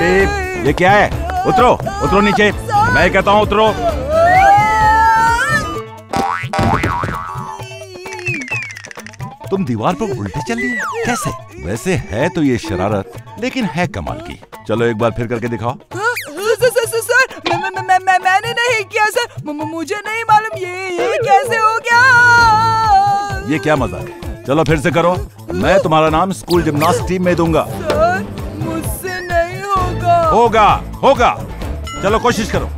प्रदीप, ये क्या है? उतरो, उतरो नीचे। मैं कहता हूँ उतरो। तुम दीवार पर उल्टे चल रही है कैसे? वैसे है तो ये शरारत, लेकिन है कमाल की। चलो एक बार फिर करके दिखाओ। सर, मैंने नहीं किया सर, मुझे नहीं मालूम ये कैसे हो गया। ये क्या मजाक है? चलो फिर से करो। मैं तुम्हारा नाम स्कूल जिम्नास्ट टीम में दूंगा। सर, मुझसे नहीं होगा। होगा होगा, चलो कोशिश करो।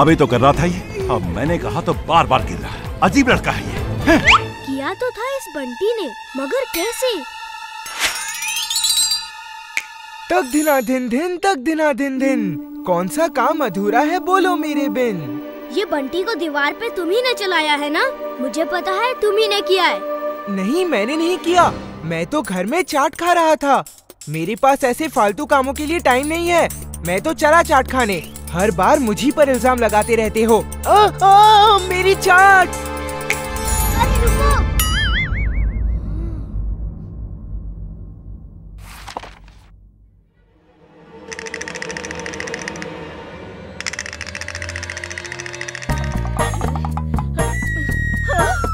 अभी तो कर रहा था ये, अब मैंने कहा तो बार बार गिर रहा है। अजीब लड़का है ये। किया तो था इस बंटी ने, मगर कैसे? तक दिना दिन दिन, तक दिना दिन दिन, कौन सा काम अधूरा है बोलो मेरे बिन। ये बंटी को दीवार पे तुम ही ने चलाया है ना? मुझे पता है तुम ही ने किया है। नहीं, मैंने नहीं किया। मैं तो घर में चाट खा रहा था। मेरे पास ऐसे फालतू कामों के लिए टाइम नहीं है। मैं तो चला चाट खाने। हर बार मुझी पर इल्जाम लगाते रहते हो। मेरी चाट! अरे रुको!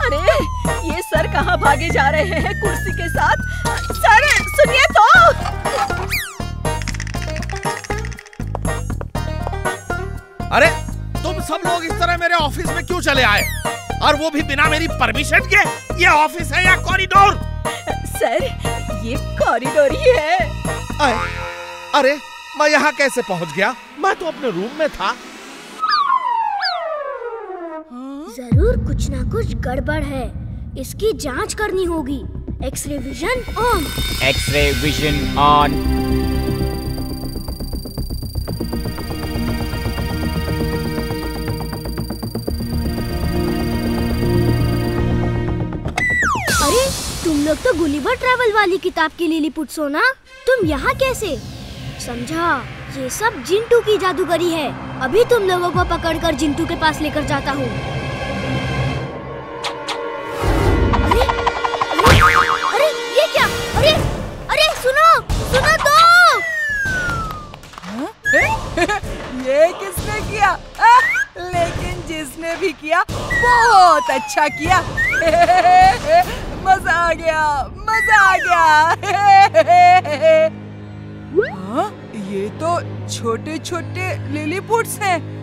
अरे ये सर कहाँ भागे जा रहे हैं कुर्सी के साथ? सर सुनिए तो। अरे तुम सब लोग इस तरह मेरे ऑफिस में क्यों चले आए? और वो भी बिना मेरी परमिशन के? ये ऑफिस है या कॉरिडोर? सर ये कॉरिडोर ही है। अरे मैं यहाँ कैसे पहुँच गया? मैं तो अपने रूम में था। जरूर कुछ ना कुछ गड़बड़ है, इसकी जांच करनी होगी। X ray vision on. X ray vision on. अरे तुम लोग तो गुलिवर ट्रैवल वाली किताब की लिली पुट्सो ना? तुम यहाँ कैसे? समझा, ये सब जिंटू की जादूगरी है। अभी तुम लोगों को पकड़कर जिंटू के पास लेकर जाता हूँ। ये किसने किया? लेकिन जिसने भी किया बहुत अच्छा किया। मजा आ गया, मजा आ गया। ये तो छोटे छोटे लिलीपुट्स हैं।